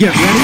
Get ready.